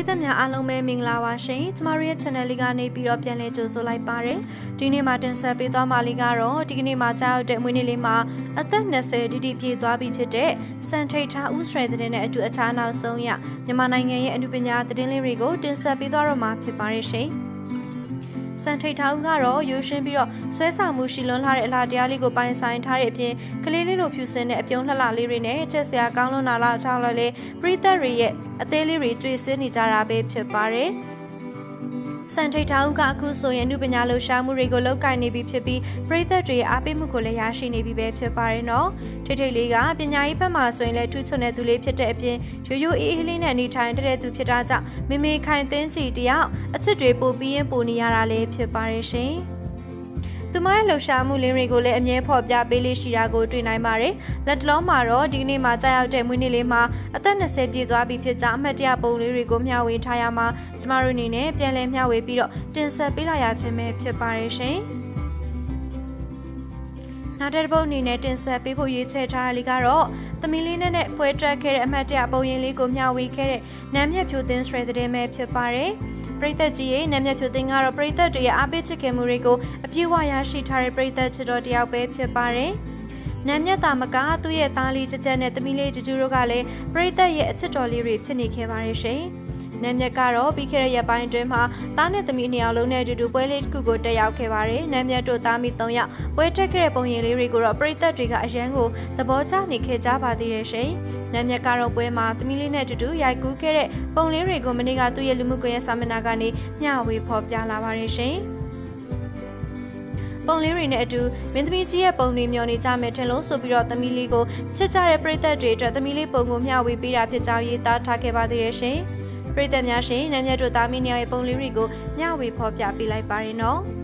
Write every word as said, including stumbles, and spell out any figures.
Prithamya Alome Minglawa Shay, Maria Chaneliga Napi of Yanejo Solai Pare, Dini Martin Sapita Maligaro, Dini Mata de Munilima, a third nursery D D P Dwabi Pete, Santata Usredin to Atana Sonia, the Mananga and Ubinia the Dilirigo, Din Sapidoro Maki Pare Shay. Santa Taugaro, Yushin Biro, Suesa Mushilon, Har La Dialigo by Saint Haripi, Kalilino Pusin, Epionala Lirine, Tesia Galonala Talale, Brita Re, a daily retreat in Itarabe Pare. Santa Tauga Kuso and Nubinalo Shamurigo Loka Nebi Pipi, Brita Re, Abimukoleyashi Nebi Bep Pare no, Tete Liga, Binaipa Maso in Letutone to Lip Tepi, to you Elin and Itandre to Pirata, Mimi Kantensi Dia, a Tedrepo B and Puniara Lep Pare Shay. The Milo Shamuli Rigole and Nepobia Billy Shirago to Naimare, let Lomaro, Digni Mata de Munilema, Athana Sebi Dwabi Pita, Matia Bolirigo Miawi Tayama, Tamarunine, Pialem Yawe Biro, Dinsa Bilayatime Pare Shay. Natabo Ninet in Sapi who eats a Ligaro, the Milinanet Poetra Care and Matia Boyligo Miawi Care, Namia Pudins Redeme Pare. Brita G. Namia Putingaro Brita Dria Abit Kemurigo, a few Wayashi Tari Brita Chidodia Web Pare. Namia Tamaka, Tuya Tali Chitan at the Mile Jurugale, Brita Yet Chitoli Riptinike Varishe. Namia Caro, Bikeria Bindrema, Tana the Minia Luna to do Boilit Kugote Yaukevare, Namia to Tamitoya, Weta Kereponi Rigura, Brita Driga Jango, the Bota Nikeja Padireshe. Namia Caro Buema, the millionaire to do Yaku Kere, Bonliri Gomeniga to Yelumuke Samanagani, Yawi Pop Yalavarishe. Bonliri Nedu, Mintmitia Bonimionita Metelo, so Biro the Miligo, Chetare Preta Dreta, the Milipogum Yawi Bira Pitavita Takeva the Eshe, Preta Nashi, Namia to Daminia Bonlirigo, Yawi Pop Yapilai Barino.